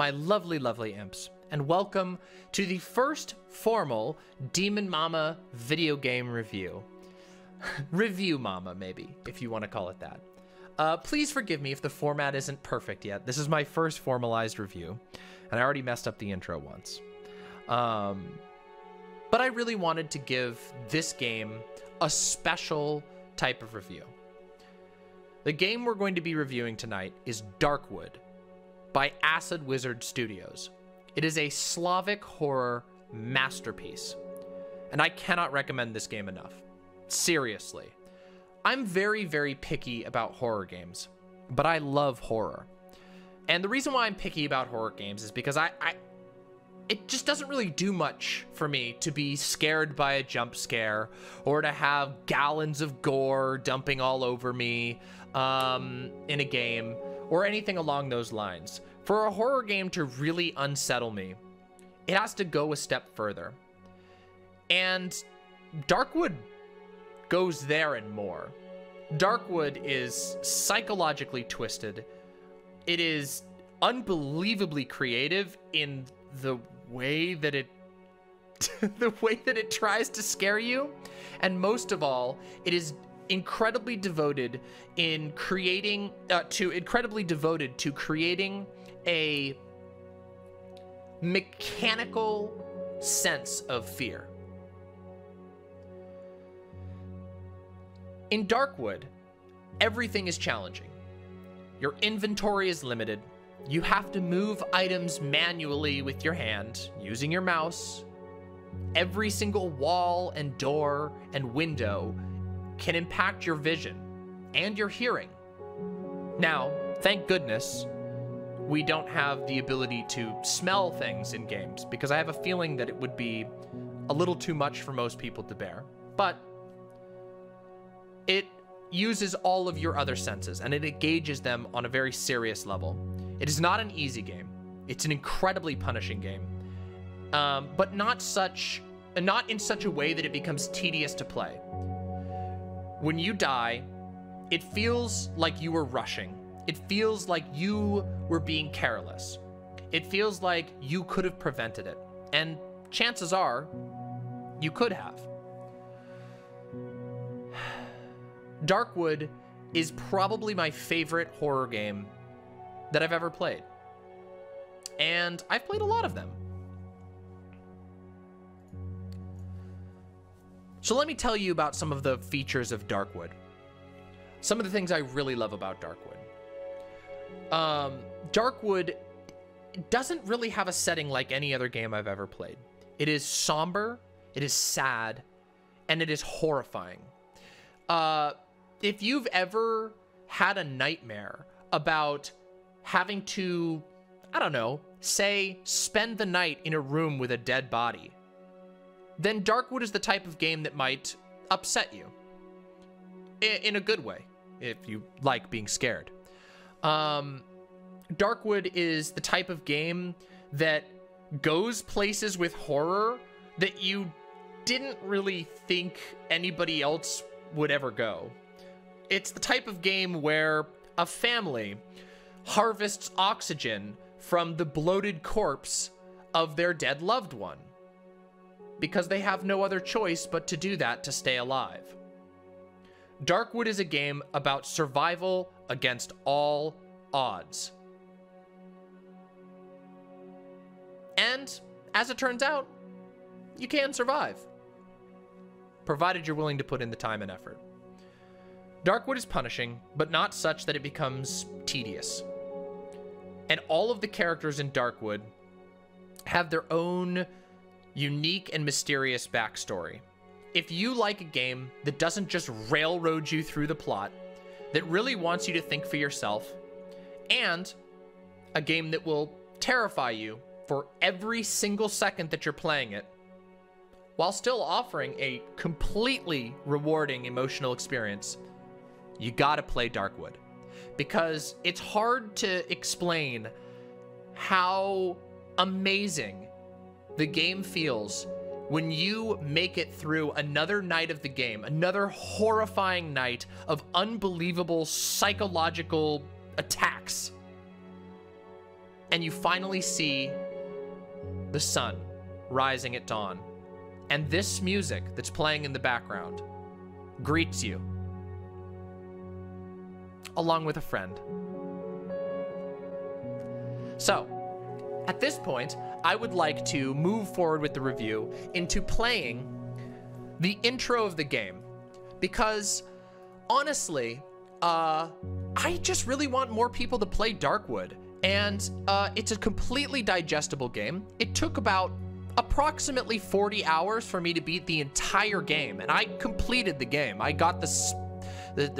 my lovely imps, and welcome to the first formal Demon Mama video game review. Review Mama, maybe, if you want to call it that. Please forgive me if the format isn't perfect yet. This is my first formalized review, and I already messed up the intro once. But I really wanted to give this game a special type of review. The game we're going to be reviewing tonight is Darkwood by Acid Wizard Studios. It is a Slavic horror masterpiece, and I cannot recommend this game enough. Seriously. I'm very picky about horror games, but I love horror. And the reason why I'm picky about horror games is because it just doesn't really do much for me to be scared by a jump scare or to have gallons of gore dumping all over me in a game or anything along those lines. For a horror game to really unsettle me, it has to go a step further. And Darkwood goes there and more. Darkwood is psychologically twisted. It is unbelievably creative in the way that it tries to scare you, and most of all, it is incredibly devoted in creating to creating a mechanical sense of fear. In Darkwood, everything is challenging. Your inventory is limited. You have to move items manually with your hand, using your mouse. Every single wall and door and window can impact your vision and your hearing. Now, thank goodness, we don't have the ability to smell things in games, because I have a feeling that it would be a little too much for most people to bear. But it uses all of your other senses, and it engages them on a very serious level. It is not an easy game. It's an incredibly punishing game, but not in such a way that it becomes tedious to play. When you die, it feels like you were rushing. It feels like you were being careless. It feels like you could have prevented it, and chances are, you could have. Darkwood is probably my favorite horror game that I've ever played, and I've played a lot of them. So let me tell you about some of the features of Darkwood. Some of the things I really love about Darkwood. Darkwood doesn't really have a setting like any other game I've ever played. It is somber, it is sad, and it is horrifying. If you've ever had a nightmare about having to, I don't know, say, spend the night in a room with a dead body, then Darkwood is the type of game that might upset you. In a good way, if you like being scared. Darkwood is the type of game that goes places with horror that you didn't really think anybody else would ever go. It's the type of game where a family harvests oxygen from the bloated corpse of their dead loved one, because they have no other choice but to do that to stay alive. Darkwood is a game about survival against all odds. And, as it turns out, you can survive, provided you're willing to put in the time and effort. Darkwood is punishing, but not such that it becomes tedious. And all of the characters in Darkwood have their own unique and mysterious backstory. If you like a game that doesn't just railroad you through the plot, that really wants you to think for yourself, and a game that will terrify you for every single second that you're playing it, while still offering a completely rewarding emotional experience, you gotta play Darkwood. Because it's hard to explain how amazing the game feels when you make it through another night of the game, another horrifying night of unbelievable psychological attacks. and you finally see the sun rising at dawn. And this music that's playing in the background greets you, along with a friend. So, at this point, I would like to move forward with the review into playing the intro of the game, because honestly, I just really want more people to play Darkwood, and it's a completely digestible game. It took about approximately 40 hours for me to beat the entire game, and I completed the game. I got the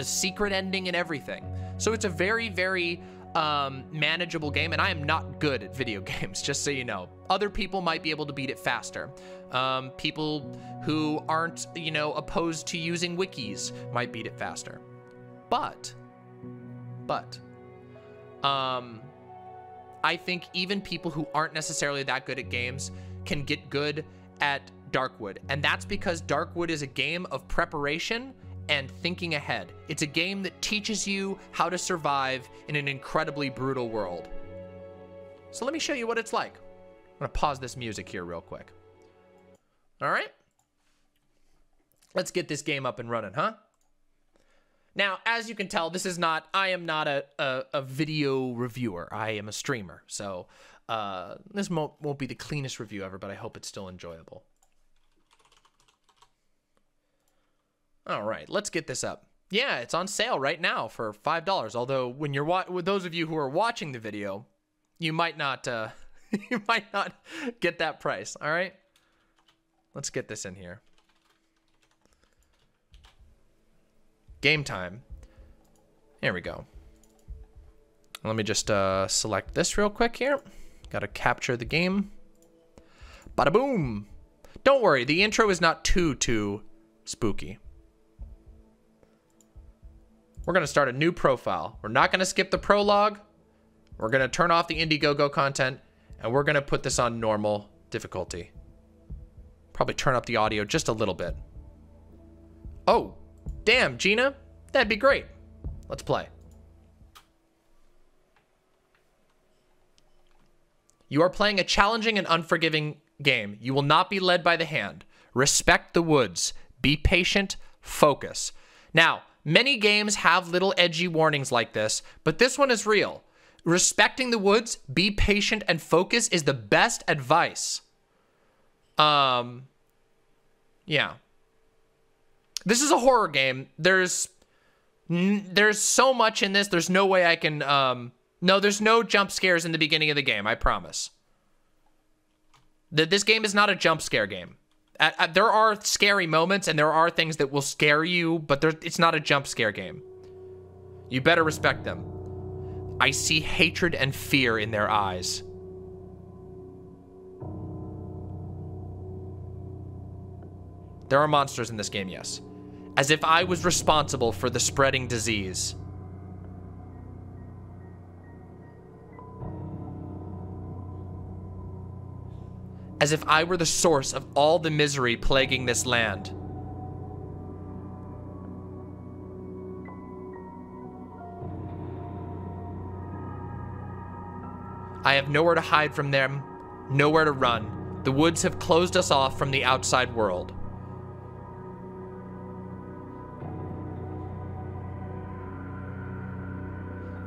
secret ending and everything. So it's a very, very manageable game, and I am not good at video games, just so you know. Other people might be able to beat it faster. People who aren't, you know, opposed to using wikis might beat it faster. But I think even people who aren't necessarily that good at games can get good at Darkwood, and that's because Darkwood is a game of preparation and thinking ahead. It's a game that teaches you how to survive in an incredibly brutal world. So let me show you what it's like. I'm gonna pause this music here real quick. All right, let's get this game up and running, huh? Now, as you can tell, this is not, I am not a video reviewer. I am a streamer, so this won't be the cleanest review ever, but I hope it's still enjoyable. All right, let's get this up. Yeah, it's on sale right now for $5. Although, when you're with those of you who are watching the video, you might not, you might not get that price. All right, let's get this in here. Game time. There we go. Let me just select this real quick here. Got to capture the game. Bada boom. Don't worry, the intro is not too spooky. We're going to start a new profile. We're not going to skip the prologue. We're going to turn off the Indiegogo content, and we're going to put this on normal difficulty. Probably turn up the audio just a little bit. Oh, damn, Gina. That'd be great. Let's play. You are playing a challenging and unforgiving game. You will not be led by the hand. Respect the woods. Be patient. Focus. Now, many games have little edgy warnings like this, but this one is real. Respecting the woods, be patient, and focus is the best advice. Yeah. This is a horror game. There's so much in this. There's no way I can, no, there's no jump scares in the beginning of the game, I promise. This game is not a jump scare game. There are scary moments, and there are things that will scare you, but it's not a jump scare game. You better respect them. I see hatred and fear in their eyes. There are monsters in this game, yes. As if I was responsible for the spreading disease. As if I were the source of all the misery plaguing this land. I have nowhere to hide from them, nowhere to run. The woods have closed us off from the outside world.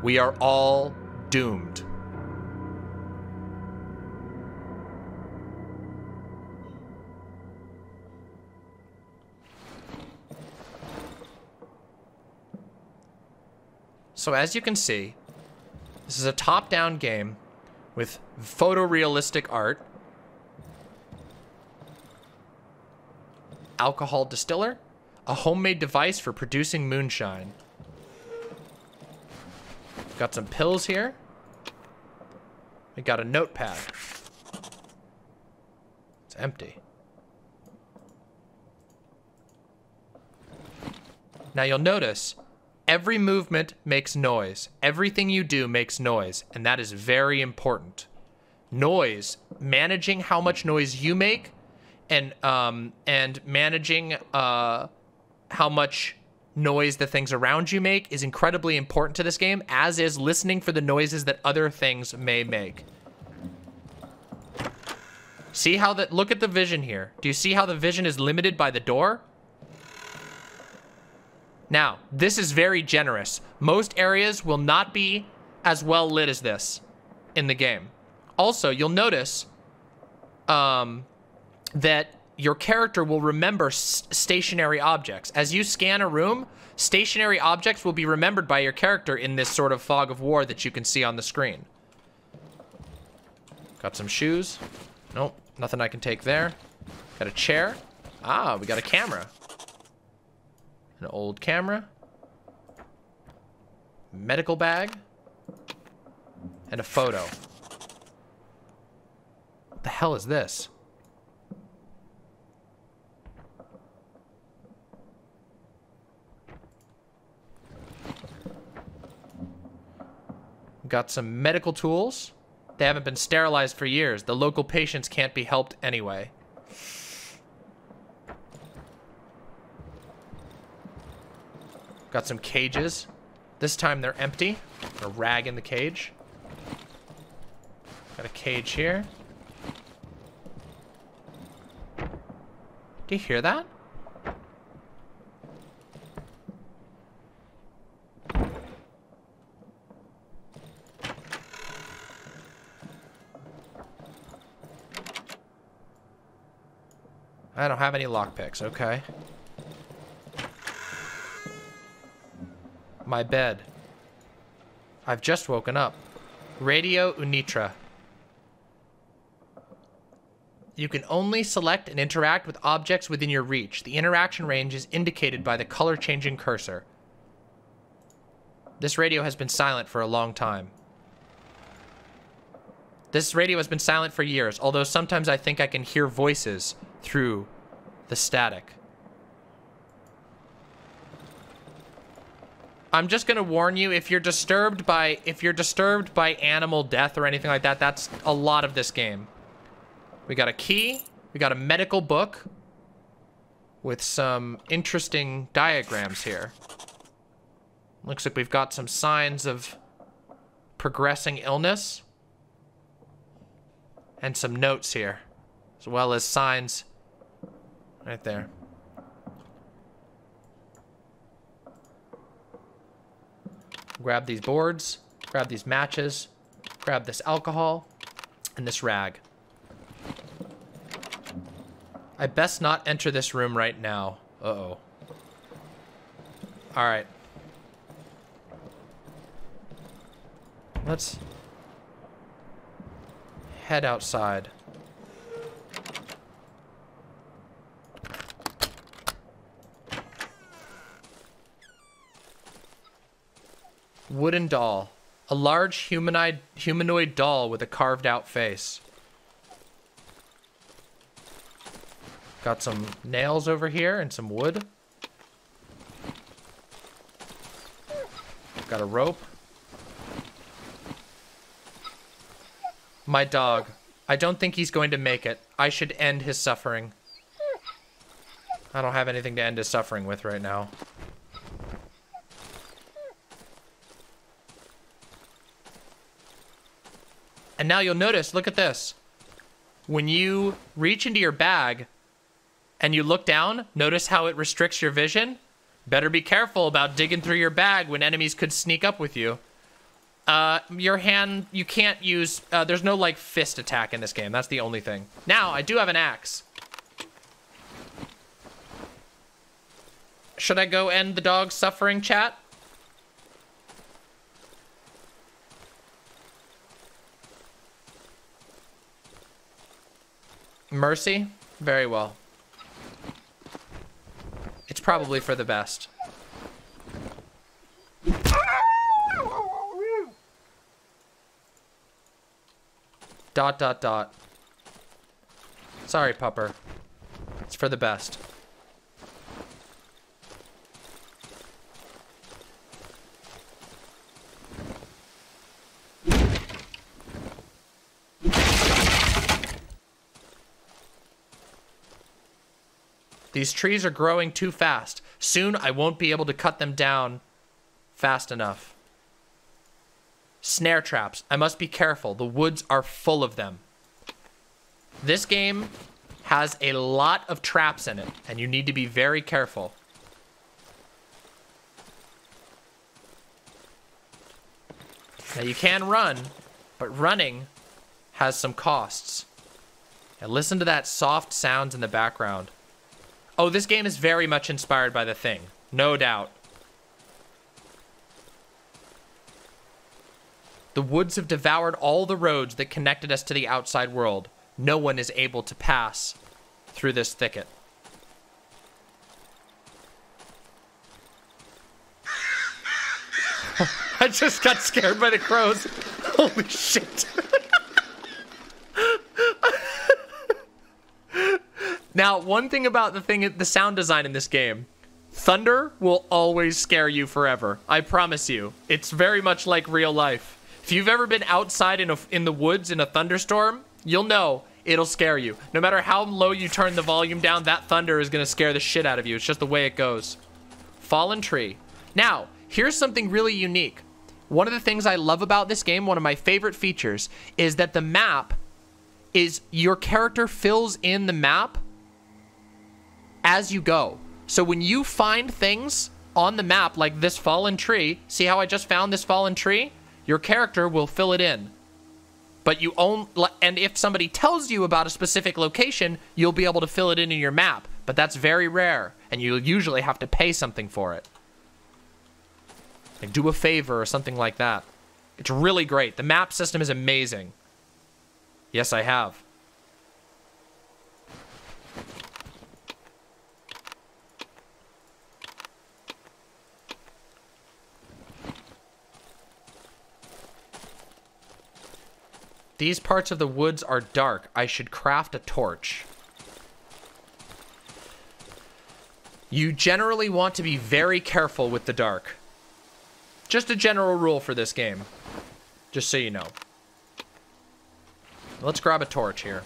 We are all doomed. So as you can see, this is a top-down game with photorealistic art, alcohol distiller, a homemade device for producing moonshine. Got some pills here. We got a notepad. It's empty. Now you'll notice, every movement makes noise. Everything you do makes noise, and that is very important. Noise, managing how much noise you make, and managing how much noise the things around you make is incredibly important to this game, as is listening for the noises that other things may make. See how that, look at the vision here. Do you see how the vision is limited by the door? Now, this is very generous. Most areas will not be as well lit as this in the game. Also, you'll notice that your character will remember stationary objects. As you scan a room, stationary objects will be remembered by your character in this sort of fog of war that you can see on the screen. Got some shoes. Nope, nothing I can take there. Got a chair. Ah, we got a camera. An old camera. Medical bag. And a photo. What the hell is this? Got some medical tools. They haven't been sterilized for years. The local patients can't be helped anyway. Got some cages. This time they're empty. A rag in the cage. Got a cage here. Do you hear that? I don't have any lockpicks, okay. My bed. I've just woken up. Radio Unitra. You can only select and interact with objects within your reach. The interaction range is indicated by the color-changing cursor. This radio has been silent for a long time. This radio has been silent for years, although sometimes I think I can hear voices through the static. I'm just gonna warn you, if you're disturbed by animal death or anything like that, that's a lot of this game. We got a key, we got a medical book with some interesting diagrams here. Looks like we've got some signs of progressing illness. And some notes here, as well as signs right there. Grab these boards, grab these matches, grab this alcohol, and this rag. I best not enter this room right now. Uh-oh. All right. Let's head outside. Wooden doll. A large humanoid doll with a carved out face. Got some nails over here and some wood. Got a rope. My dog. I don't think he's going to make it. I should end his suffering. I don't have anything to end his suffering with right now. And now you'll notice, look at this. When you reach into your bag and you look down, notice how it restricts your vision? Better be careful about digging through your bag when enemies could sneak up with you. Your hand, you can't use, there's no, like, fist attack in this game. That's the only thing. Now, I do have an axe. Should I go end the dog's suffering, chat? Mercy? Very well. It's probably for the best. Dot, dot, dot. Sorry, pupper. It's for the best. These trees are growing too fast. Soon, I won't be able to cut them down fast enough. Snare traps. I must be careful. The woods are full of them. This game has a lot of traps in it, and you need to be very careful. Now, you can run, but running has some costs. And listen to that soft sounds in the background. Oh, this game is very much inspired by The Thing. No doubt. The woods have devoured all the roads that connected us to the outside world. No one is able to pass through this thicket. I just got scared by the crows. Holy shit. Now, one thing about the sound design in this game, thunder will always scare you forever. I promise you. It's very much like real life. If you've ever been outside in the woods in a thunderstorm, you'll know it'll scare you. No matter how low you turn the volume down, that thunder is going to scare the shit out of you. It's just the way it goes. Fallen tree. Now, here's something really unique. One of the things I love about this game, one of my favorite features, is that the map is your character fills in the map as you go. So when you find things on the map, like this fallen tree, see how I just found this fallen tree? Your character will fill it in. But you own, and if somebody tells you about a specific location, you'll be able to fill it in your map, but that's very rare, and you'll usually have to pay something for it. Like do a favor or something like that. It's really great. The map system is amazing. Yes, I have. These parts of the woods are dark. I should craft a torch. You generally want to be very careful with the dark. Just a general rule for this game. Just so you know. Let's grab a torch here.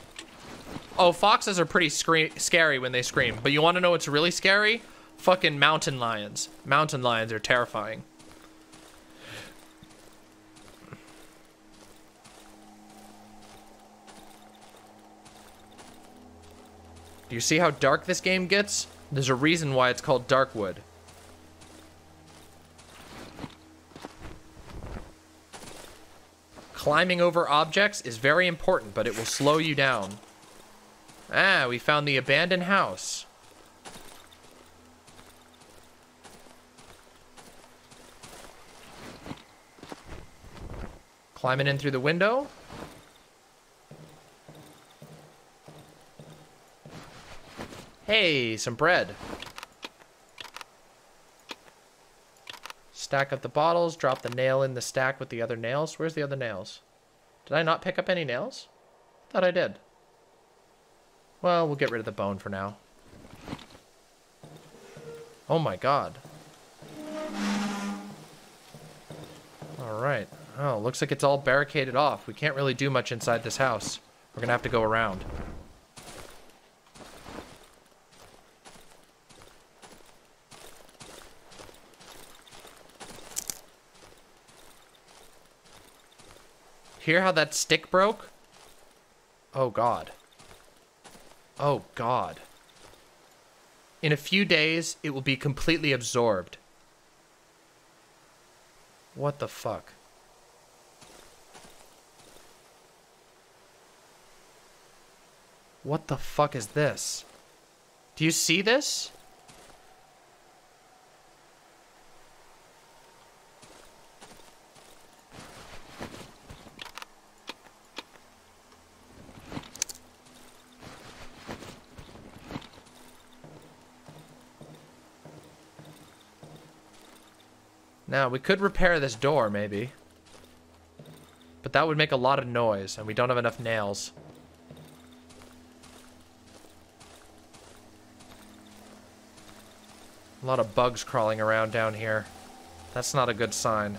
Oh, foxes are pretty scary when they scream. But you want to know what's really scary? Fucking mountain lions. Mountain lions are terrifying. Do you see how dark this game gets? There's a reason why it's called Darkwood. Climbing over objects is very important, but it will slow you down. Ah, we found the abandoned house. Climbing in through the window. Hey, some bread. Stack up the bottles, drop the nail in the stack with the other nails. Where's the other nails? Did I not pick up any nails? Thought I did. Well, we'll get rid of the bone for now. Oh my god. Alright. Oh, looks like it's all barricaded off. We can't really do much inside this house. We're gonna have to go around. Hear how that stick broke? Oh god. Oh god. In a few days, it will be completely absorbed. What the fuck? What the fuck is this? Do you see this? Now, we could repair this door, maybe. But that would make a lot of noise, and we don't have enough nails. A lot of bugs crawling around down here. That's not a good sign.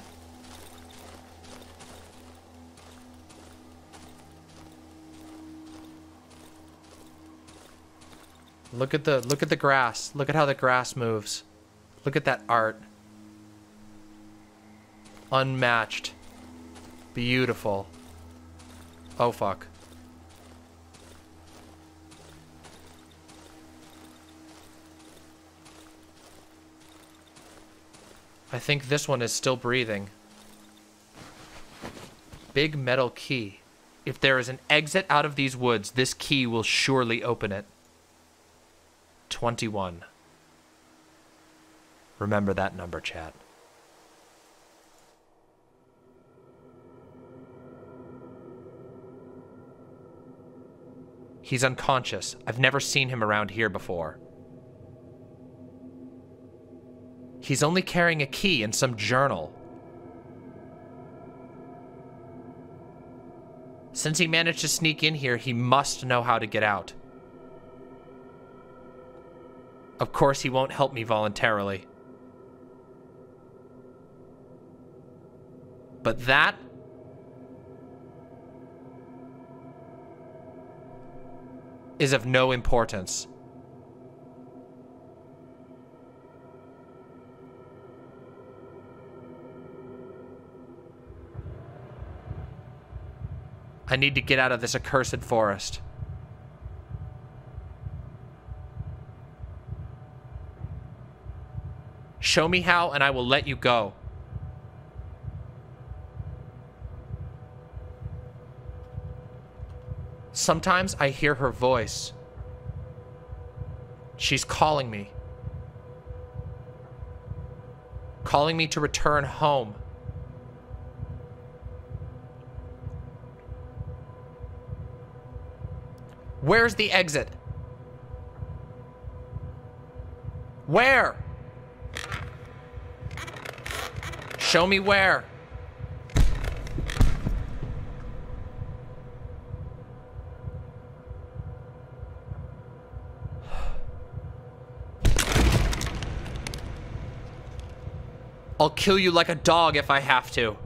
Look at the grass. Look at how the grass moves. Look at that art. Unmatched. Beautiful. Oh, fuck. I think this one is still breathing. Big metal key. If there is an exit out of these woods, this key will surely open it. 21. Remember that number, chat. He's unconscious. I've never seen him around here before. He's only carrying a key and some journal. Since he managed to sneak in here, he must know how to get out. Of course, he won't help me voluntarily. But that... is of no importance. I need to get out of this accursed forest. Show me how, and I will let you go. Sometimes I hear her voice. She's calling me. Calling me to return home. Where's the exit? Where? Show me where. I'll kill you like a dog if I have to.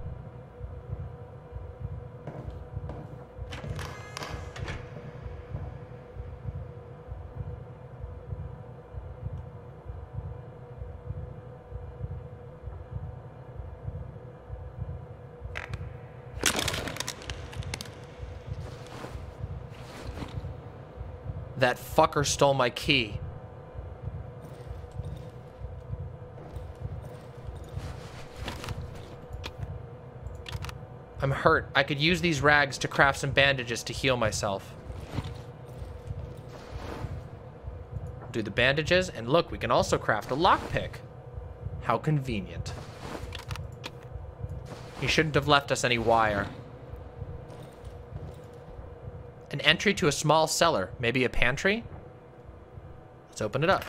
That fucker stole my key. I'm hurt. I could use these rags to craft some bandages to heal myself. Do the bandages, and look, we can also craft a lockpick. How convenient. He shouldn't have left us any wire. An entry to a small cellar, maybe a pantry? Let's open it up.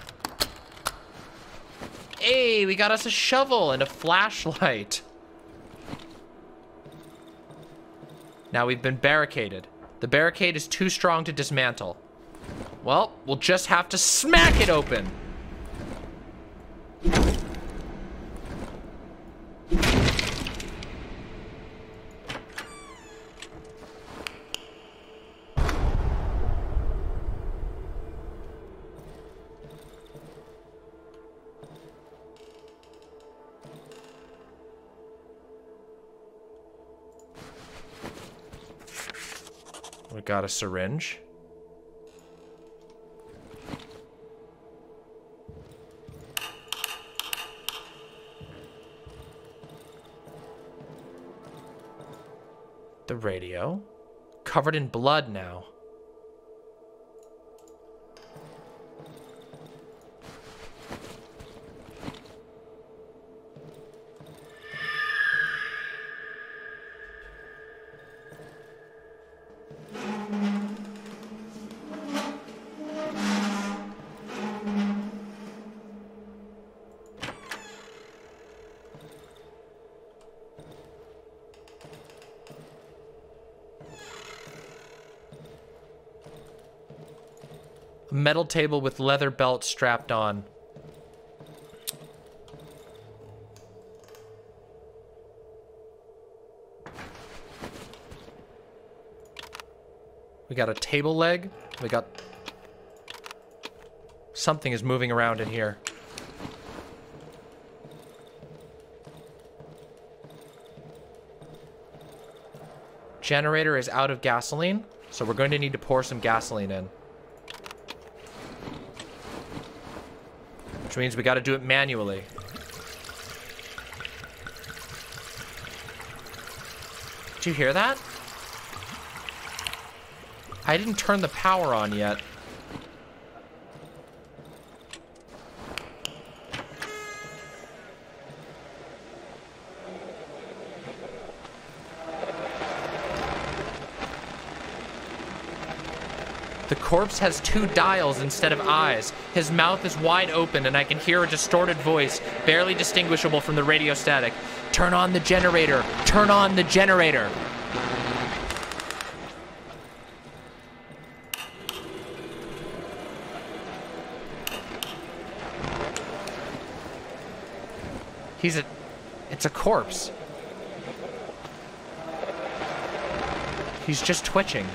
Hey, we got us a shovel and a flashlight. Now we've been barricaded. The barricade is too strong to dismantle. Well, we'll just have to smack it open. Got a syringe. The radio. Covered in blood now. Metal table with leather belt strapped on. We got a table leg. We got... something is moving around in here. Generator is out of gasoline, so we're going to need to pour some gasoline in. Which means we got to do it manually. Did you hear that? I didn't turn the power on yet. The corpse has two dials instead of eyes. His mouth is wide open, and I can hear a distorted voice, barely distinguishable from the radio static. Turn on the generator! Turn on the generator! It's a corpse. He's just twitching.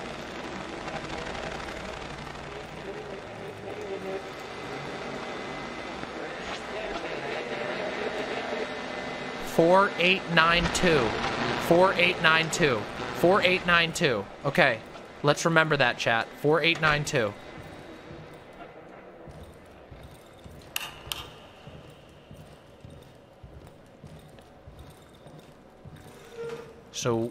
$4,892. Okay, let's remember that, chat. $4,892. So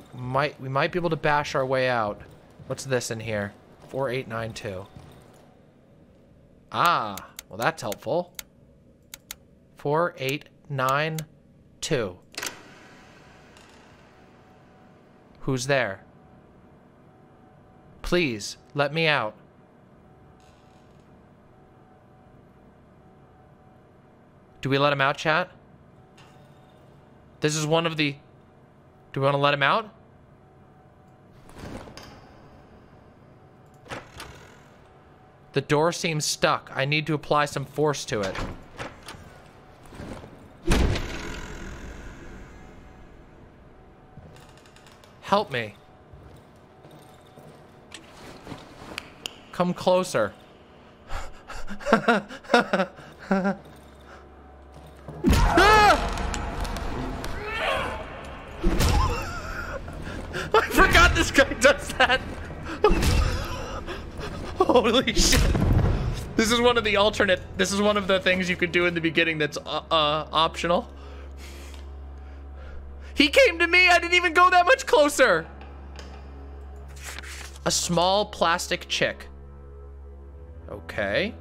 we might be able to bash our way out. What's this in here? 4892. Ah, well that's helpful. 4892. Who's there? Please, let me out. Do we let him out, chat? This is one of the... Do we want to let him out? The door seems stuck. I need to apply some force to it. Help me. Come closer. Ah! I forgot this guy does that. Holy shit. This is one of the alternate. This is one of the things you could do in the beginning that's optional. He came to me, I didn't even go that much closer. A small plastic chick. Okay.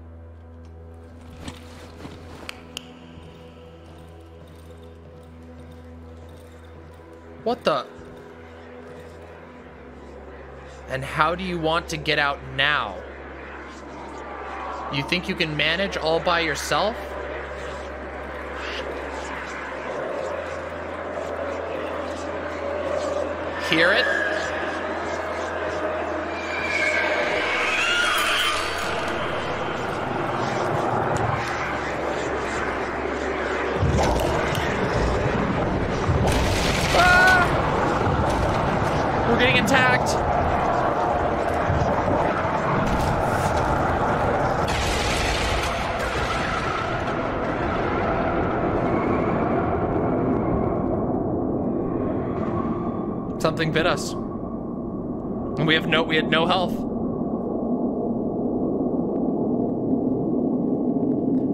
What the? And how do you want to get out now? You think you can manage all by yourself? Hear it? Ah! We're getting attacked. Something bit us, and we had no health.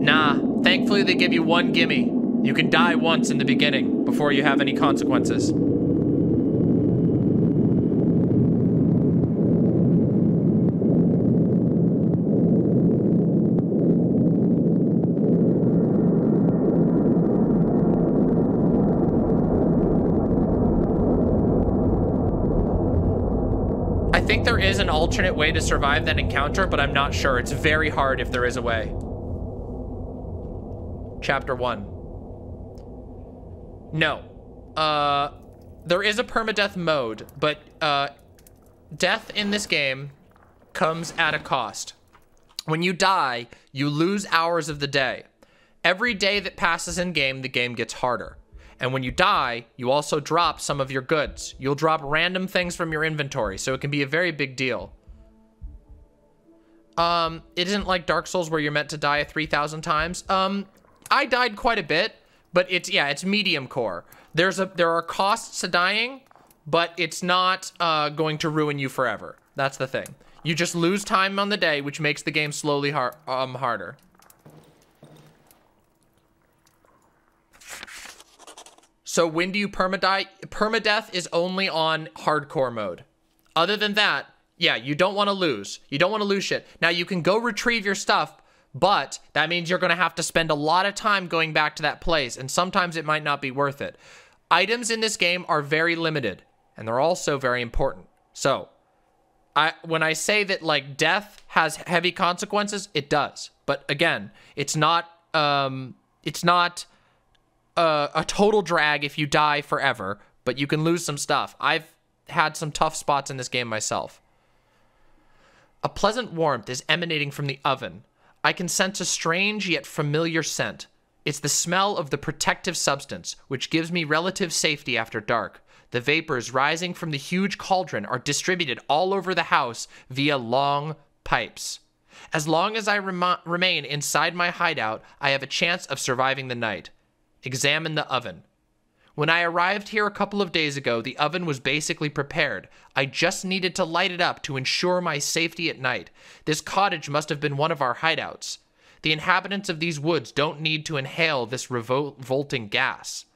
Nah, thankfully they give you one gimme. You can die once in the beginning before you have any consequences. Is an alternate way to survive that encounter, but I'm not sure. It's very hard if there is a way. Chapter 1. No. There is a permadeath mode, but death in this game comes at a cost. When you die, you lose hours of the day. Every day that passes in game, the game gets harder. And when you die, you also drop some of your goods. You'll drop random things from your inventory, so it can be a very big deal. It isn't like Dark Souls where you're meant to die 3,000 times. I died quite a bit, but it's medium core. There are costs to dying, but it's not going to ruin you forever. That's the thing. You just lose time on the day, which makes the game slowly harder. So when do you permadie? Permadeath is only on hardcore mode. Other than that, yeah, you don't want to lose. You don't want to lose shit. Now, you can go retrieve your stuff, but that means you're going to have to spend a lot of time going back to that place, and sometimes it might not be worth it. Items in this game are very limited, and they're also very important. So, when I say that, like, death has heavy consequences, it does. But again, it's not a total drag if you die forever, but you can lose some stuff. I've had some tough spots in this game myself. A pleasant warmth is emanating from the oven. I can sense a strange yet familiar scent. It's the smell of the protective substance, which gives me relative safety after dark. The vapors rising from the huge cauldron are distributed all over the house via long pipes. As long as I remain inside my hideout, I have a chance of surviving the night. Examine the oven. When I arrived here a couple of days ago, the oven was basically prepared. I just needed to light it up to ensure my safety at night. This cottage must have been one of our hideouts. The inhabitants of these woods don't need to inhale this revolting gas.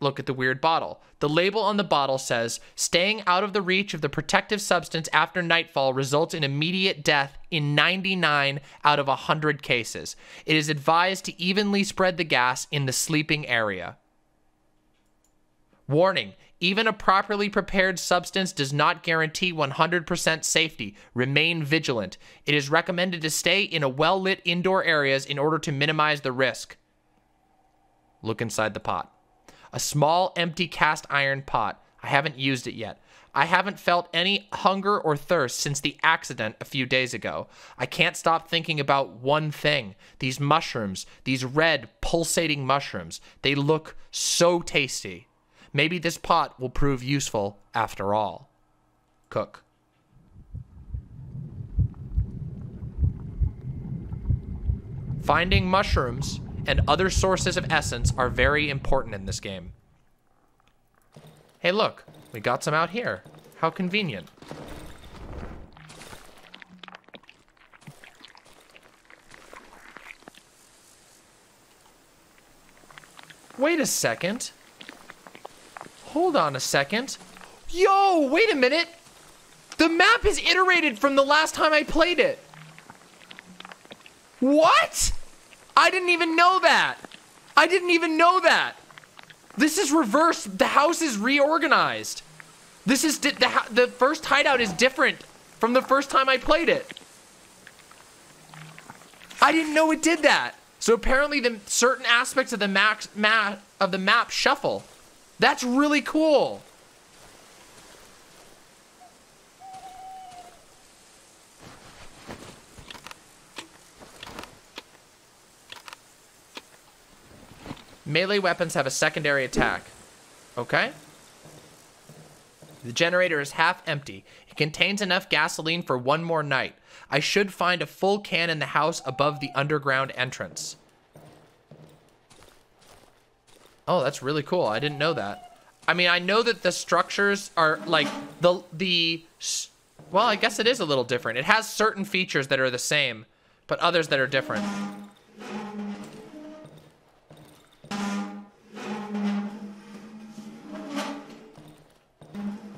Look at the weird bottle. The label on the bottle says, "Staying out of the reach of the protective substance after nightfall results in immediate death in 99 out of 100 cases. It is advised to evenly spread the gas in the sleeping area." Warning, even a properly prepared substance does not guarantee 100% safety. Remain vigilant. It is recommended to stay in a well-lit indoor areas in order to minimize the risk. Look inside the pot. A small, empty cast iron pot. I haven't used it yet. I haven't felt any hunger or thirst since the accident a few days ago. I can't stop thinking about one thing. These mushrooms, these red, pulsating mushrooms. They look so tasty. Maybe this pot will prove useful after all. Cook. Finding mushrooms and other sources of essence are very important in this game. Hey, look, we got some out here. How convenient. Wait a second. Hold on a second. Yo, wait a minute. The map is iterated from the last time I played it. What? I didn't even know that. I didn't even know that. This is reversed. The house is reorganized. This is the first hideout is different from the first time I played it. I didn't know it did that. So apparently, the certain aspects of the map shuffle. That's really cool. Melee weapons have a secondary attack. Okay. The generator is half empty. It contains enough gasoline for one more night. I should find a full can in the house above the underground entrance. Oh, that's really cool. I didn't know that. I mean, I know that the structures are like well, I guess it is a little different. It has certain features that are the same, but others that are different.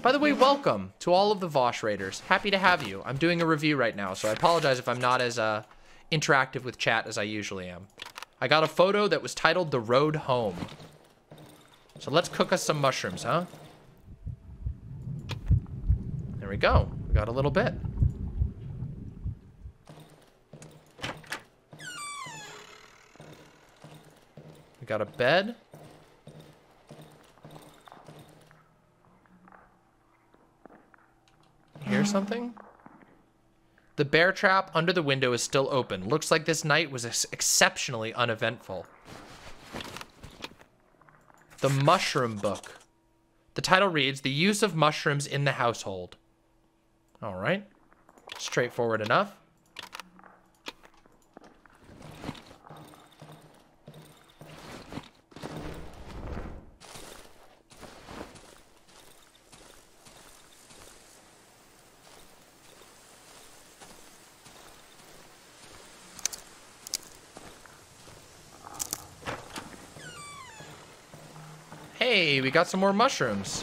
By the way, welcome to all of the Vosh Raiders. Happy to have you. I'm doing a review right now, so I apologize if I'm not as interactive with chat as I usually am. I got a photo that was titled "The Road Home." So let's cook us some mushrooms, huh? There we go. We got a little bit. We got a bed. Hear something? The bear trap under the window is still open. Looks like this night was exceptionally uneventful. The mushroom book. The title reads, "The Use of Mushrooms in the Household." All right. Straightforward enough. Hey, we got some more mushrooms.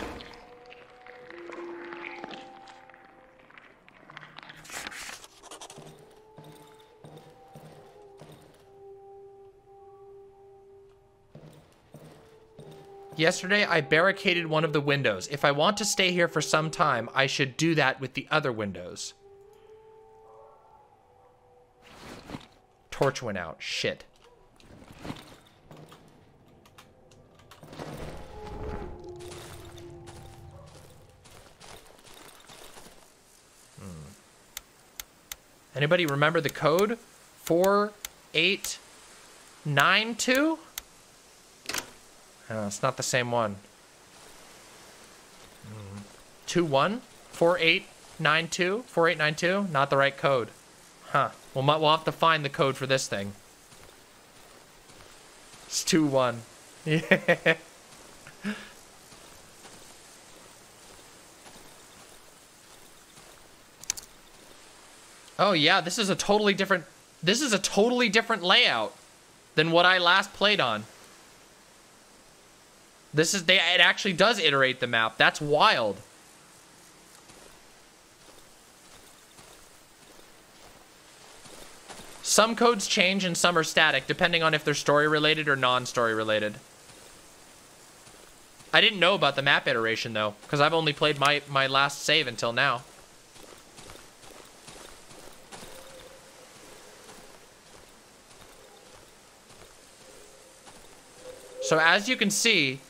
Yesterday, I barricaded one of the windows. If I want to stay here for some time, I should do that with the other windows. Torch went out. Shit. Anybody remember the code? 4892? No, it's not the same one. 21? 4892? 4892? Not the right code. Huh. We'll have to find the code for this thing. It's 21. Yeah. Oh yeah, this is a totally different... This is a totally different layout than what I last played on. This is... It actually does iterate the map. That's wild. Some codes change and some are static, depending on if they're story-related or non-story-related. I didn't know about the map iteration, though, because I've only played my last save until now. So as you can see,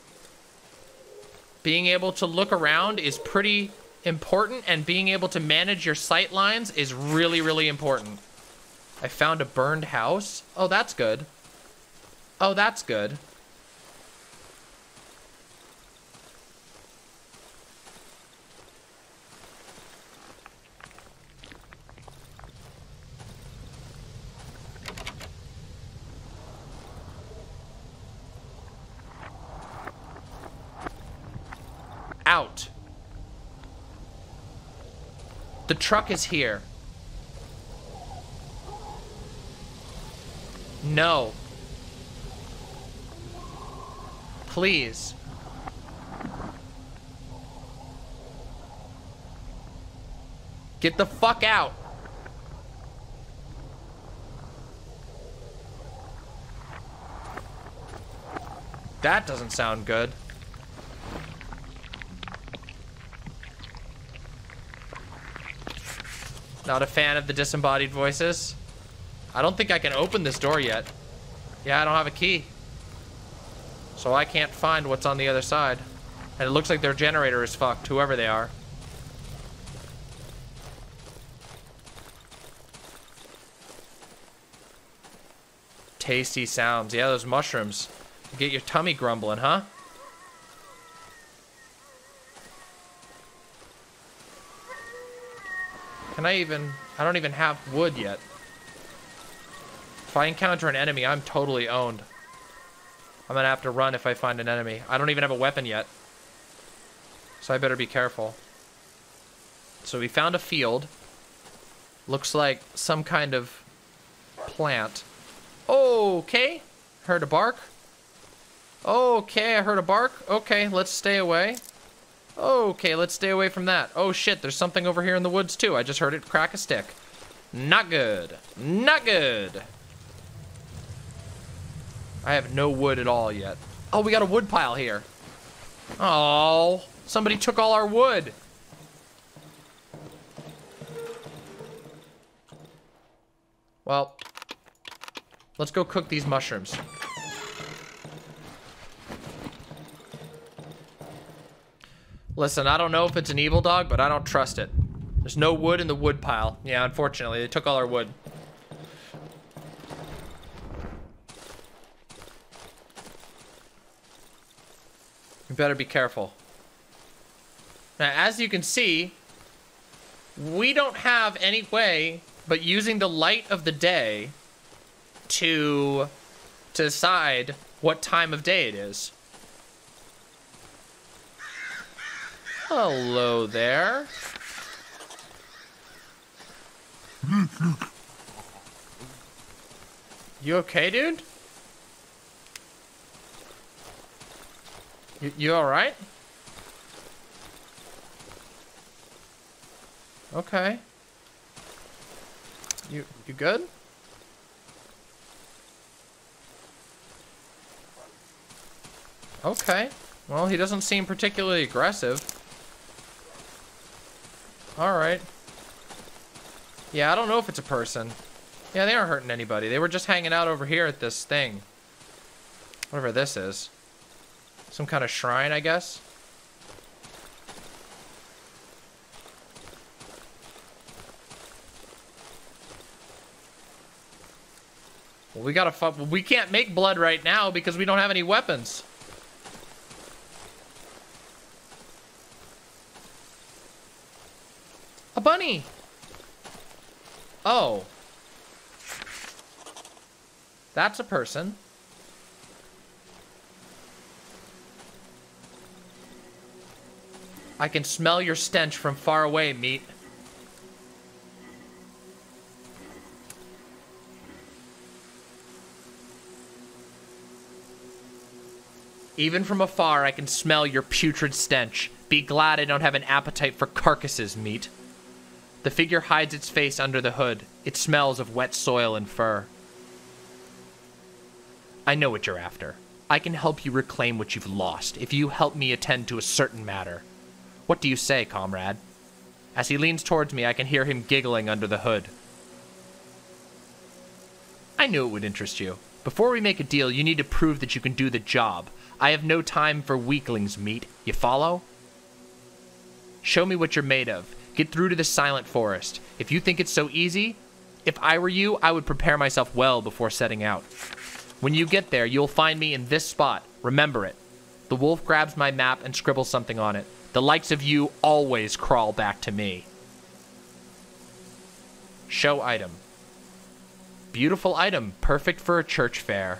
being able to look around is pretty important, and being able to manage your sight lines is really, really important. I found a burned house. Oh, that's good. Oh, that's good. Out. The truck is here. No. Please. Get the fuck out. That doesn't sound good. Not a fan of the disembodied voices. I don't think I can open this door yet. Yeah, I don't have a key. So I can't find what's on the other side. And it looks like their generator is fucked, whoever they are. Tasty sounds. Yeah, those mushrooms. Get your tummy grumbling, huh? Can I even... I don't even have wood yet. If I encounter an enemy, I'm totally owned. I'm gonna have to run if I find an enemy. I don't even have a weapon yet. So I better be careful. So we found a field. Looks like some kind of plant. Okay. Heard a bark. Okay, I heard a bark. Okay, let's stay away. Okay, let's stay away from that. Oh shit, there's something over here in the woods too. I just heard it crack a stick. Not good. Not good. I have no wood at all yet. Oh, we got a wood pile here. Oh, somebody took all our wood. Well, let's go cook these mushrooms. Listen, I don't know if it's an evil dog, but I don't trust it. There's no wood in the wood pile. Yeah, unfortunately, they took all our wood. You better be careful. Now, as you can see, we don't have any way but using the light of the day to decide what time of day it is. Hello there. You okay, dude? You all right? Okay. You good? Okay. Well, he doesn't seem particularly aggressive. Alright. Yeah, I don't know if it's a person. Yeah, they aren't hurting anybody. They were just hanging out over here at this thing. Whatever this is. Some kind of shrine, I guess? Well, we gotta we can't make blood right now because we don't have any weapons. A bunny! Oh. That's a person. I can smell your stench from far away, meat. Even from afar, I can smell your putrid stench. Be glad I don't have an appetite for carcasses, meat. The figure hides its face under the hood. It smells of wet soil and fur. I know what you're after. I can help you reclaim what you've lost, if you help me attend to a certain matter. What do you say, comrade? As he leans towards me, I can hear him giggling under the hood. I knew it would interest you. Before we make a deal, you need to prove that you can do the job. I have no time for weaklings, meat. You follow? Show me what you're made of. Get through to the silent forest. If you think it's so easy, if I were you, I would prepare myself well before setting out. When you get there, you'll find me in this spot. Remember it. The wolf grabs my map and scribbles something on it. The likes of you always crawl back to me. Show item. Beautiful item, perfect for a church fair.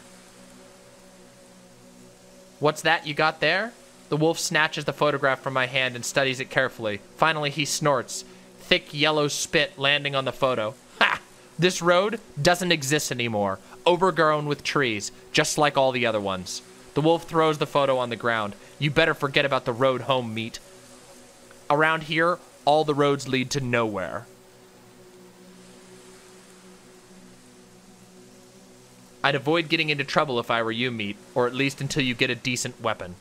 What's that you got there? The wolf snatches the photograph from my hand and studies it carefully. Finally, he snorts, thick yellow spit landing on the photo. Ha! This road doesn't exist anymore, overgrown with trees, just like all the other ones. The wolf throws the photo on the ground. You better forget about the road home, meat. Around here, all the roads lead to nowhere. I'd avoid getting into trouble if I were you, meat, or at least until you get a decent weapon.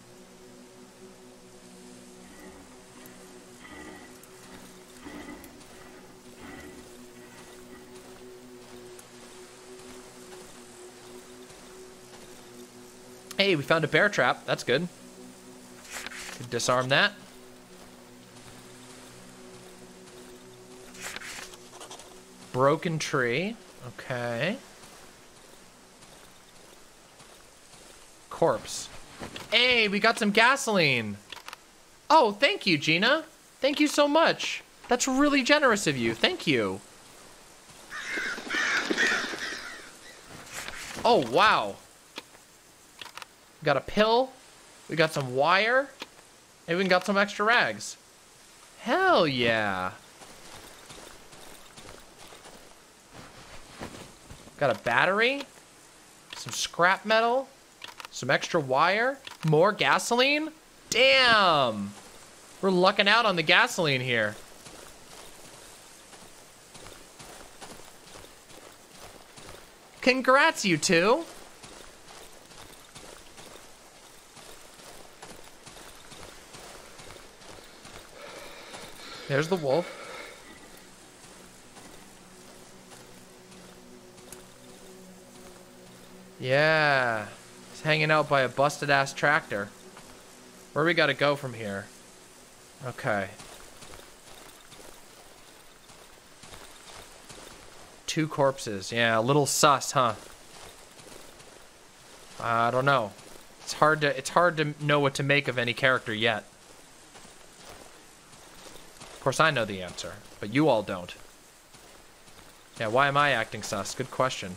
Hey, we found a bear trap. That's good. Could disarm that. Broken tree. Okay. Corpse. Hey, we got some gasoline. Oh, thank you, Gina. Thank you so much. That's really generous of you. Thank you. Oh, wow. We got a pill, we got some wire, and we got some extra rags. Hell yeah. Got a battery, some scrap metal, some extra wire, more gasoline. Damn! We're lucking out on the gasoline here. Congrats, you two. There's the wolf. Yeah. He's hanging out by a busted-ass tractor. Where we gotta go from here? Okay. 2 corpses. Yeah, a little sus, huh? I don't know. It's hard to know what to make of any character yet. Of course I know the answer, but you all don't. Yeah, why am I acting sus? Good question.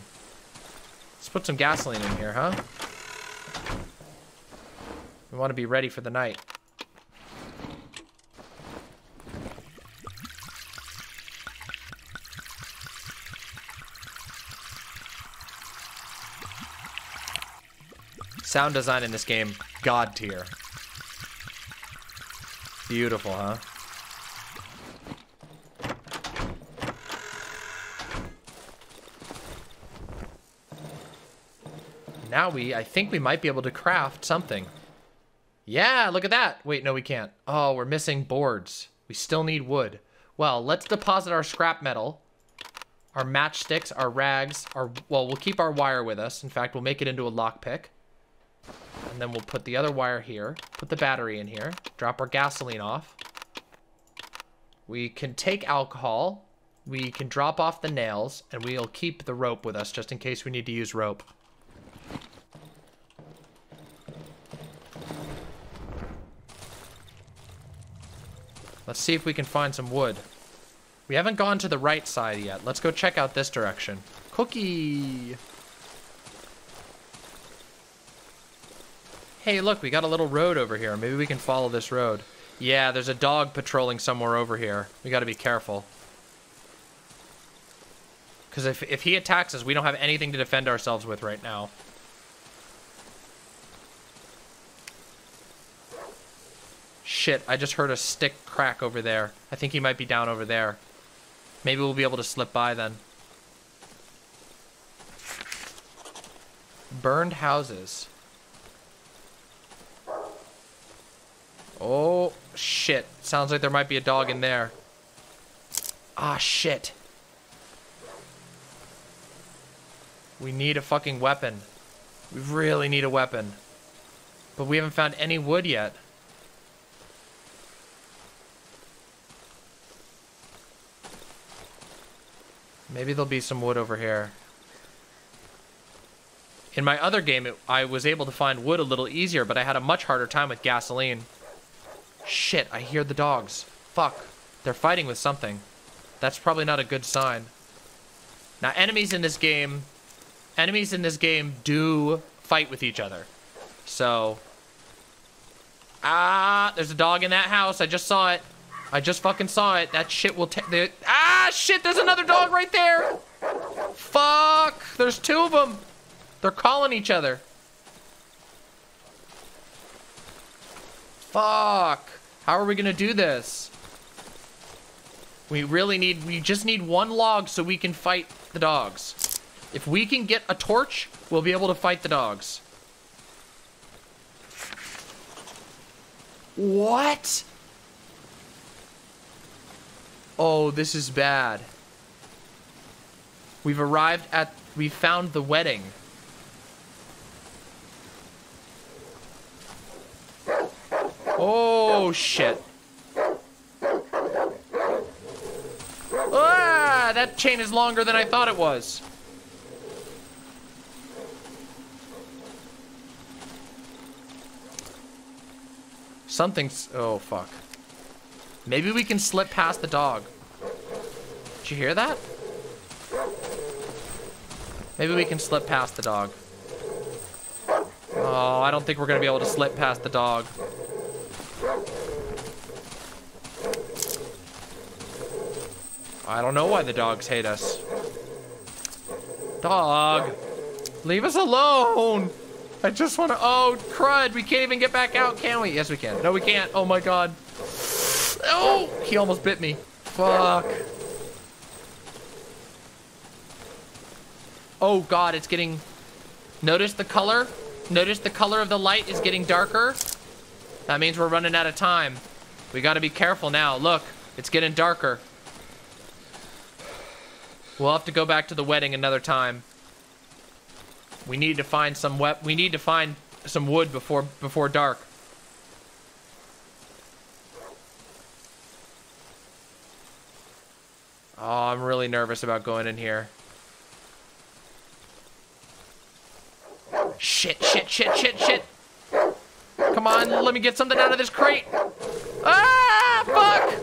Let's put some gasoline in here, huh? We want to be ready for the night. Sound design in this game, god tier. Beautiful, huh? Now I think we might be able to craft something. Yeah, look at that. Wait, no, we can't. Oh, we're missing boards. We still need wood. Well, let's deposit our scrap metal, our matchsticks, our rags, well, we'll keep our wire with us. In fact, we'll make it into a lockpick. And then we'll put the other wire here, put the battery in here, drop our gasoline off. We can take alcohol. We can drop off the nails, and we'll keep the rope with us just in case we need to use rope. Let's see if we can find some wood. We haven't gone to the right side yet. Let's go check out this direction. Cookie! Hey, look, we got a little road over here. Maybe we can follow this road. Yeah, there's a dog patrolling somewhere over here. We gotta be careful. Because if he attacks us, we don't have anything to defend ourselves with right now. Shit, I just heard a stick crack over there. I think he might be down over there. Maybe we'll be able to slip by then. Burned houses. Oh, shit. Sounds like there might be a dog in there. Ah, shit. We need a fucking weapon. We really need a weapon. But we haven't found any wood yet. Maybe there'll be some wood over here. In my other game, I was able to find wood a little easier, but I had a much harder time with gasoline. Shit, I hear the dogs. Fuck. They're fighting with something. That's probably not a good sign. Now, enemies in this game do fight with each other. So, there's a dog in that house. I just saw it. I just fucking saw it. That shit will take... Ah, shit, there's another dog right there. Fuck. There's two of them. They're calling each other. Fuck. How are we going to do this? We just need one log so we can fight the dogs. If we can get a torch, we'll be able to fight the dogs. What? Oh, this is bad. We found the wedding. Oh, shit. Ah, that chain is longer than I thought it was. Oh, fuck. Maybe we can slip past the dog. Did you hear that? Maybe we can slip past the dog. Oh, I don't think we're going to be able to slip past the dog. I don't know why the dogs hate us. Dog, leave us alone. I just want to... Oh, crud. We can't even get back out, can we? Yes, we can. No, we can't. Oh, my God. Oh, he almost bit me. Fuck. Oh, God, it's getting... Notice the color. Notice the color of the light is getting darker. That means we're running out of time. We got to be careful now. Look, it's getting darker. We'll have to go back to the wedding another time. We need to find some wood before dark. Oh, I'm really nervous about going in here. Shit, shit, shit, shit, shit. Come on, let me get something out of this crate. Ah, fuck!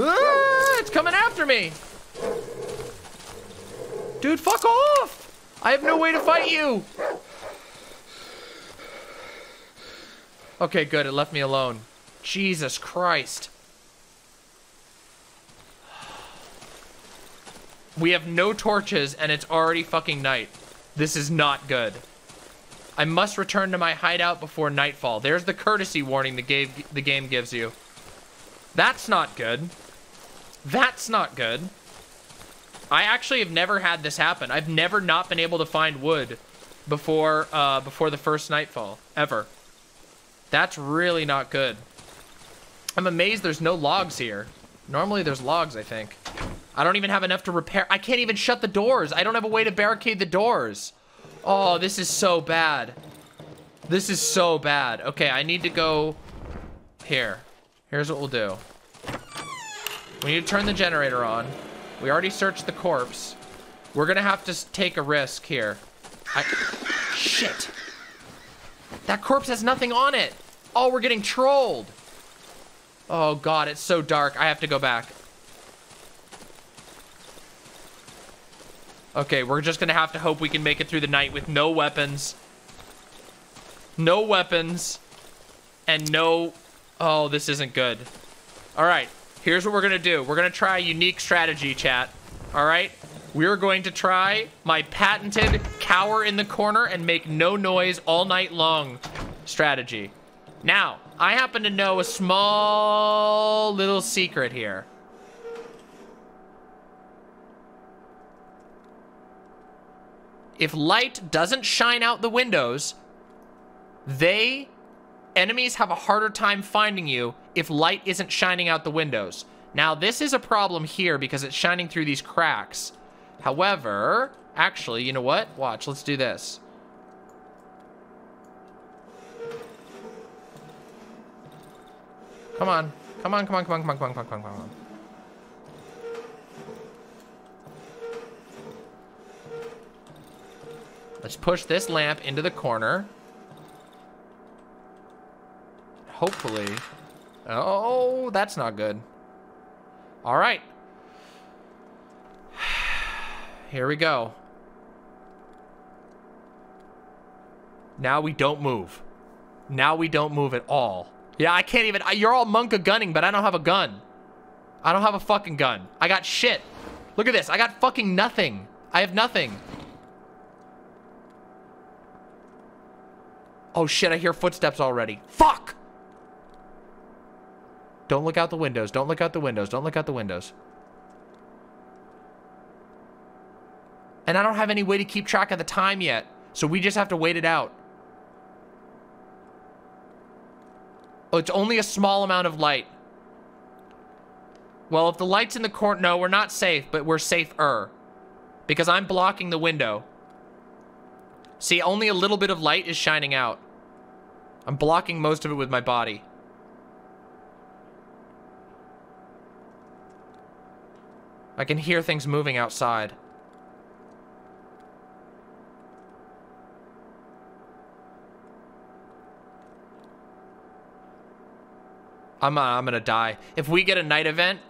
Ah, it's coming after me. Dude, fuck off! I have no way to fight you. Okay, good, it left me alone. Jesus Christ. We have no torches and it's already fucking night. This is not good. I must return to my hideout before nightfall. There's the courtesy warning the game gives you. That's not good. That's not good. I actually have never had this happen. I've never not been able to find wood before before the first nightfall, ever. That's really not good. I'm amazed there's no logs here. Normally there's logs, I think. I don't even have enough to repair. I can't even shut the doors. I don't have a way to barricade the doors. Oh, this is so bad. This is so bad. Okay, I need to go here. Here's what we'll do. We need to turn the generator on. We already searched the corpse. We're gonna have to take a risk here. Shit. That corpse has nothing on it. Oh, we're getting trolled. Oh God, it's so dark. I have to go back. Okay, we're just gonna have to hope we can make it through the night with no weapons. No weapons. And no... Oh, this isn't good. All right. Here's what we're gonna do. We're gonna try a unique strategy, chat. All right? We're going to try my patented cower in the corner and make no noise all night long strategy. Now, I happen to know a small little secret here. If light doesn't shine out the windows, enemies have a harder time finding you if light isn't shining out the windows. Now, this is a problem here because it's shining through these cracks. However, actually, you know what? Watch, let's do this. Come on. Come on, come on, come on, come on, come on, come on, come on, come on. Let's push this lamp into the corner. Hopefully. Oh, that's not good. All right. Here we go. Now we don't move. Now we don't move at all. Yeah, I can't even. You're all monka gunning, but I don't have a gun. I don't have a fucking gun. I got shit. Look at this. I got fucking nothing. I have nothing. Oh shit, I hear footsteps already. Fuck! Don't look out the windows. Don't look out the windows. Don't look out the windows. And I don't have any way to keep track of the time yet. So we just have to wait it out. Oh, it's only a small amount of light. Well, if the light's in the corner... No, we're not safe, but we're safer. Because I'm blocking the window. See, only a little bit of light is shining out. I'm blocking most of it with my body. I can hear things moving outside. I'm gonna die. If we get a night event,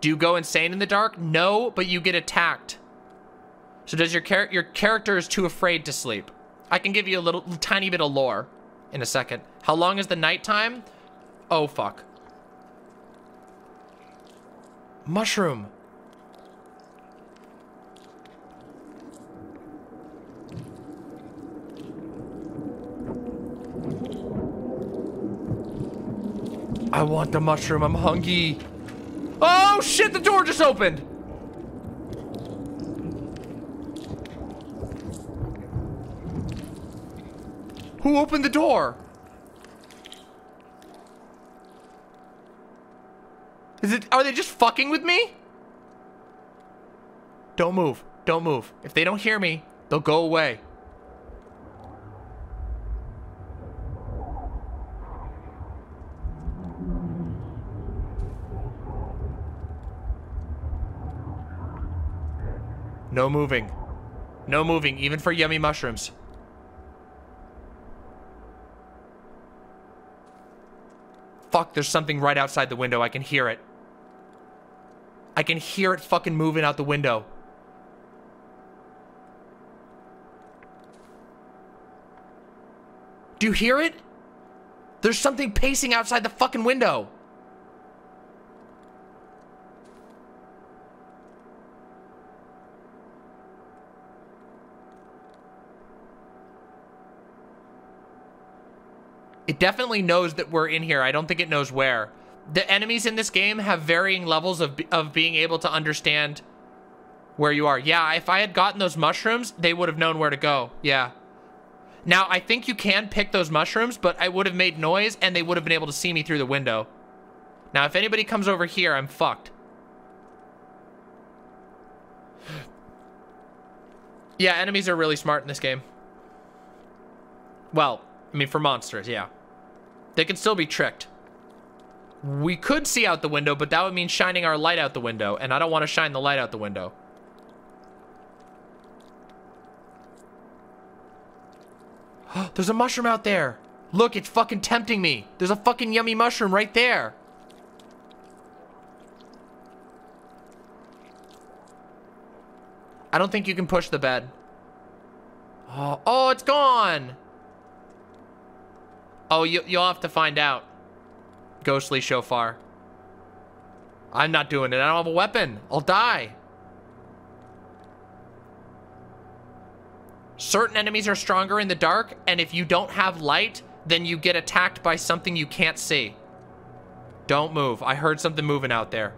do you go insane in the dark? No, but you get attacked. So does your character is too afraid to sleep. I can give you a little tiny bit of lore in a second. How long is the nighttime? Oh fuck. Mushroom. I want the mushroom. I'm hungry. Oh shit, the door just opened. Who opened the door? Are they just fucking with me? Don't move. Don't move. If they don't hear me, they'll go away. No moving. No moving, even for yummy mushrooms. Fuck, there's something right outside the window. I can hear it. I can hear it fucking moving out the window. Do you hear it? There's something pacing outside the fucking window. It definitely knows that we're in here. I don't think it knows where. The enemies in this game have varying levels of being able to understand where you are. Yeah, if I had gotten those mushrooms, they would have known where to go. Yeah. Now, I think you can pick those mushrooms, but I would have made noise and they would have been able to see me through the window. Now, if anybody comes over here, I'm fucked. Yeah, enemies are really smart in this game. Well, I mean, for monsters, yeah. They can still be tricked. We could see out the window, but that would mean shining our light out the window, and I don't want to shine the light out the window. There's a mushroom out there. Look, it's fucking tempting me. There's a fucking yummy mushroom right there. I don't think you can push the bed. Oh, oh, it's gone. Oh, you'll have to find out. Ghostly shofar. I'm not doing it. I don't have a weapon. I'll die. Certain enemies are stronger in the dark, and if you don't have light, then you get attacked by something you can't see. Don't move. I heard something moving out there.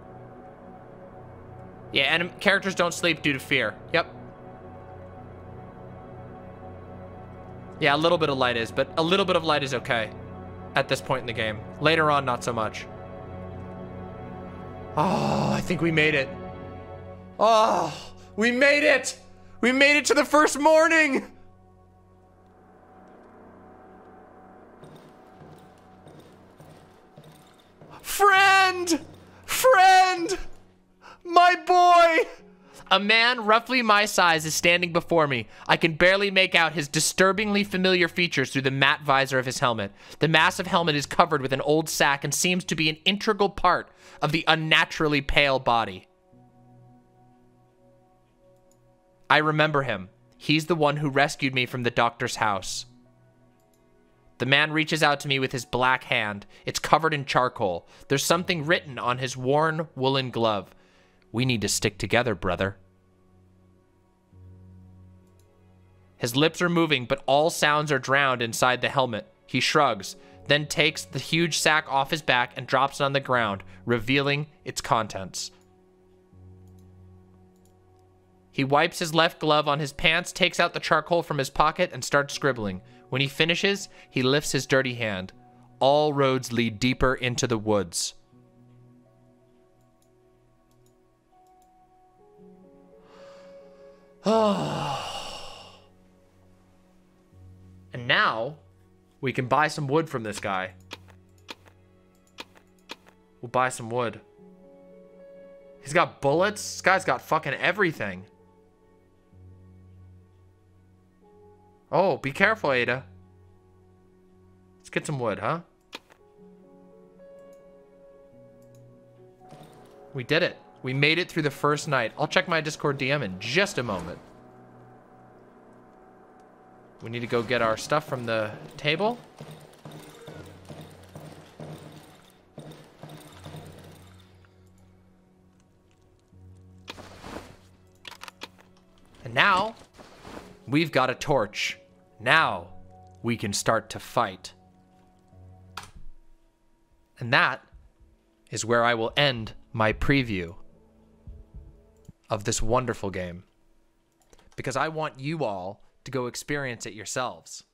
Yeah, and characters don't sleep due to fear. Yep. Yeah, a little bit of light is, but a little bit of light is okay at this point in the game. Later on, not so much. Oh, I think we made it. Oh, we made it! We made it to the first morning! Friend! Friend! My boy! A man roughly my size is standing before me. I can barely make out his disturbingly familiar features through the matte visor of his helmet. The massive helmet is covered with an old sack and seems to be an integral part of the unnaturally pale body. I remember him. He's the one who rescued me from the doctor's house. The man reaches out to me with his black hand. It's covered in charcoal. There's something written on his worn woolen glove. We need to stick together, brother. His lips are moving, but all sounds are drowned inside the helmet. He shrugs, then takes the huge sack off his back and drops it on the ground, revealing its contents. He wipes his left glove on his pants, takes out the charcoal from his pocket, and starts scribbling. When he finishes, he lifts his dirty hand. All roads lead deeper into the woods. And now we can buy some wood from this guy. We'll buy some wood. He's got bullets. This guy's got fucking everything. Oh, be careful, Ada. Let's get some wood, huh? We did it. We made it through the first night. I'll check my Discord DM in just a moment. We need to go get our stuff from the table. And now, we've got a torch. Now, we can start to fight. And that is where I will end my preview of this wonderful game, because I want you all to go experience it yourselves.